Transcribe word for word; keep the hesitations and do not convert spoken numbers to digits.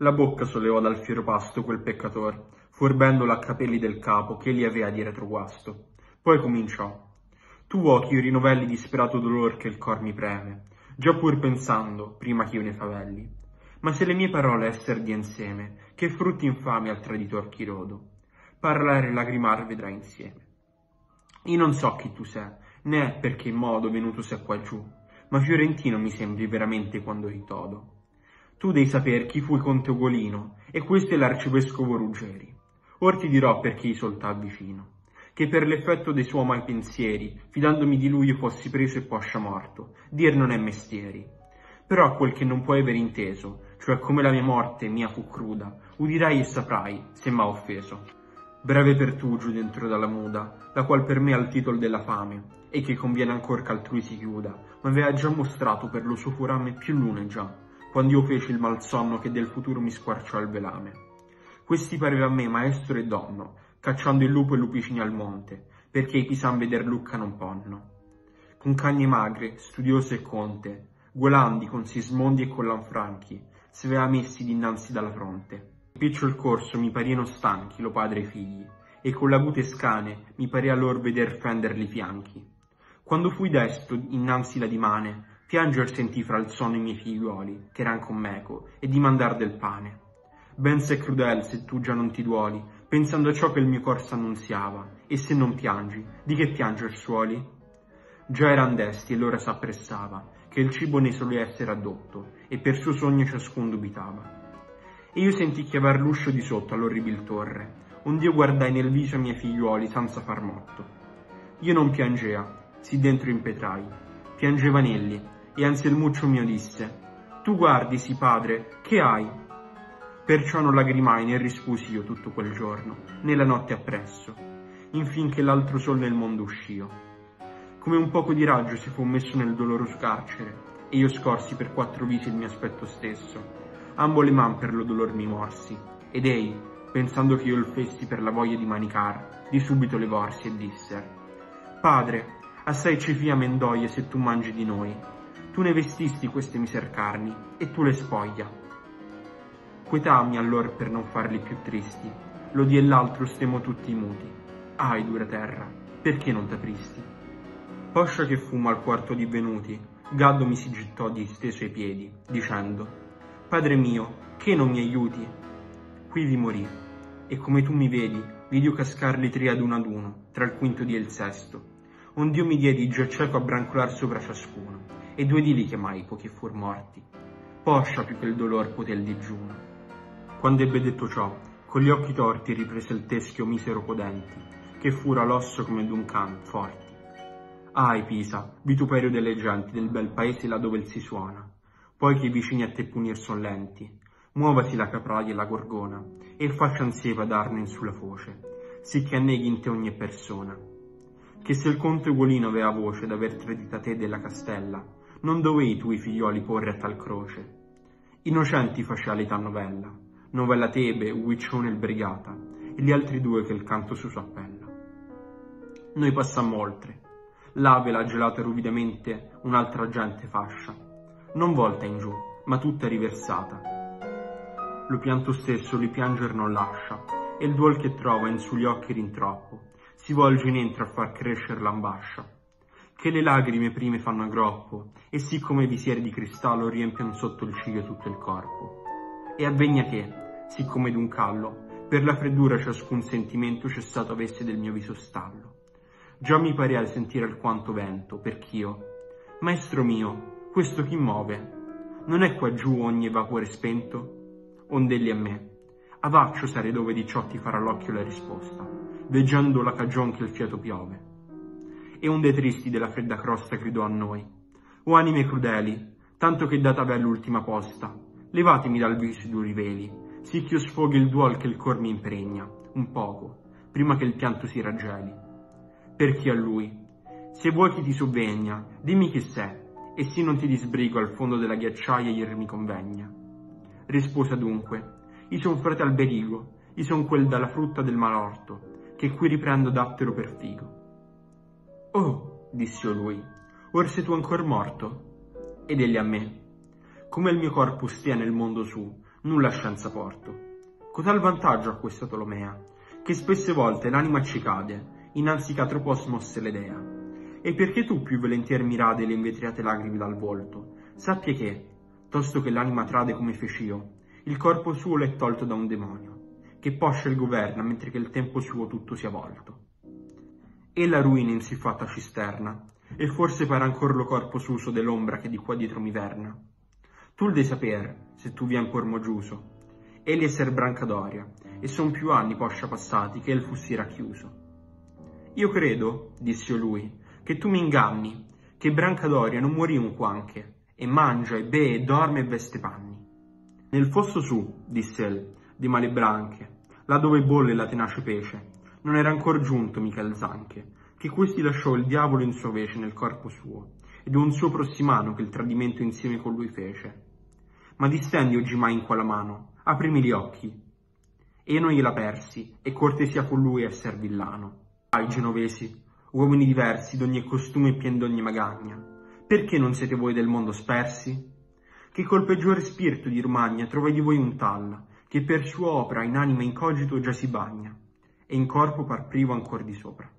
La bocca sollevò dal fiero pasto quel peccator, forbendola a capelli del capo che li aveva di retroguasto. Poi cominciò: tu ochi io rinovelli disperato dolor che il cor mi preme, già pur pensando, prima ch'io ne favelli. Ma se le mie parole esser di insieme, che frutti infami al traditor chi rodo, parlare e lagrimar vedrà insieme. Io non so chi tu sei, né perché in modo venuto sei qua giù, ma fiorentino mi sembri veramente quando ritodo. Tu devi saper chi fu il conte Ugolino, e questo è l'arcivescovo Ruggeri. Or ti dirò perché i soltà vicino, che per l'effetto dei suoi mai pensieri, fidandomi di lui io fossi preso e poscia morto, dir non è mestieri. Però quel che non puoi aver inteso, cioè come la mia morte mia fu cruda, udirai e saprai, se m'ha offeso. Breve pertugio dentro dalla muda, la qual per me ha il titol della fame, e che conviene ancor ch'altrui si chiuda, ma aveva già mostrato per lo suo furame più lune già, quando io feci il malsonno che del futuro mi squarciò il velame. Questi pareva a me maestro e donno, cacciando il lupo e lupicini al monte, perché i pisan veder Lucca non ponno. Con cagne magre, studiose e conte, Guolandi con Sismondi e con Lanfranchi, si aveva messi dinanzi dalla fronte. Picciol corso mi parieno stanchi lo padre e i figli, e con l'agute scane mi parea lor veder fenderli fianchi. Quando fui desto innanzi la dimane, pianger sentì fra il sonno i miei figliuoli, che eran con meco, e dimandar del pane. Ben se crudel, se tu già non ti duoli, pensando a ciò che il mio cor s'annunziava, e se non piangi, di che pianger suoli? Già eran desti, e l'ora s'appressava, che il cibo ne solea essere addotto, e per suo sogno ciascun dubitava. E io sentì chiavar l'uscio di sotto all'orribil torre, ond'io guardai nel viso ai miei figliuoli senza far motto. Io non piangea, sì dentro impetrai, piangevan elli, e Anselmuccio mio disse: tu guardi, sì padre, che hai? Perciò non lagrimai né rispusi io tutto quel giorno, né la notte appresso, infin che l'altro sol nel mondo uscio. Come un poco di raggio si fu messo nel doloroso carcere, e io scorsi per quattro visi il mio aspetto stesso, ambo le man per lo dolor mi morsi, ed ei, pensando che io il fessi per la voglia di manicar, di subito levorsi e disser: padre, assai ci fia mendoie se tu mangi di noi. Tu ne vestisti queste miser carni, e tu le spoglia. Quetami allor per non farli più tristi, l'odi e l'altro stemo tutti muti. Ahi, dura terra, perché non t'apristi? Poscia che fummo al quarto di venuti, Gaddo mi si gittò disteso ai piedi, dicendo: padre mio, che non mi aiuti? Quivi morì, e come tu mi vedi, vidio cascarli tre ad uno ad uno, tra il quinto di e il sesto, ond'io mi diedi già cieco a brancolar sopra ciascuno, e due di li chiamai poiché fur morti, poscia più che il dolor poté il digiuno. Quando ebbe detto ciò, con gli occhi torti riprese il teschio misero podenti, che fura l'osso come d'un can forti. Ahi, Pisa, vituperio delle genti del bel paese là dove il si suona, poi che i vicini a te punir son lenti, muovasi la capraia e la gorgona, e faccia insieme darne in sulla foce, sicché anneghi in te ogni persona. Che se il conte Ugolino aveva voce d'aver tradita te della Castella, non dovei i tuoi figlioli porre a tal croce. Innocenti facea l'età novella, novella Tebe, Uiccione il Brigata, e gli altri due che il canto suso appella. Noi passammo oltre. L'ave l'ha gelata ruvidamente un'altra gente fascia, non volta in giù, ma tutta riversata. Lo pianto stesso li pianger non lascia, e il duol che trova in sugli occhi rintroppo, si volge in entro a far crescer l'ambascia. Che le lagrime prime fanno a groppo, e siccome visieri di cristallo riempion sotto il ciglio tutto il corpo. E avvegna che, siccome d'un callo, per la freddura ciascun sentimento cessato avesse del mio viso stallo. Già mi parea sentire alquanto vento, perch'io: maestro mio, questo chi muove? Non è qua giù ogni vapore spento? Ondelli a me: avaccio sarei dove di ciò ti farà l'occhio la risposta, veggendo la cagion che il fiato piove. E onde tristi della fredda crosta gridò a noi: o anime crudeli, tanto che data v'è l'ultima posta, levatemi dal viso i duri veli, sì ch'io sfoghi il duol che il cor mi impregna, un poco, prima che il pianto si raggeli. Perché a lui: se vuoi chi ti sovvegna, dimmi chi sei, e sì non ti disbrigo al fondo della ghiacciaia ier mi convegna. Rispose dunque: i son frate Alberigo, i son quel dalla frutta del malorto, che qui riprendo dattero per figo. Oh, diss'io lui, or sei tu ancor morto? Ed egli a me: come il mio corpo stia nel mondo su, nulla scienza porto. Cotal vantaggio ha questa Tolomea, che spesse volte l'anima ci cade, innanzi ch'atropo smosse le dea. E perché tu più volentier mi rade le invetriate lagrime dal volto, sappi che, tosto che l'anima trade come fec'io, il corpo suo l'è tolto da un demonio, che poscia il governa mentre che il tempo suo tutto sia volto. Ella ruina in sì fatta cisterna, e forse pare ancor lo corpo suso dell'ombra che di qua dietro mi verna. Tu il dei saper, se tu vi ancor mo giuso, egli esser Brancadoria, e son più anni poscia passati che el fu si racchiuso. Io credo, diss'io lui, che tu mi inganni, che Brancadoria non morì un quanche, e mangia, e beve, e dorme, e veste panni. Nel fosso su, disse el, di male branche, là dove bolle la tenace pece, non era ancor giunto mica il zanche, che questi lasciò il diavolo in suo vece nel corpo suo, ed un suo prossimano che il tradimento insieme con lui fece. Ma distendi oggimai in qua la mano, aprimi gli occhi. E non gliela persi, e cortesia con lui esser villano. Ai genovesi, uomini diversi d'ogni costume e pien d'ogni magagna, perché non siete voi del mondo spersi? Che col peggiore spirito di Romagna trova di voi un tal, che per sua opera in anima incogito già si bagna, e in corpo par privo ancor di sopra.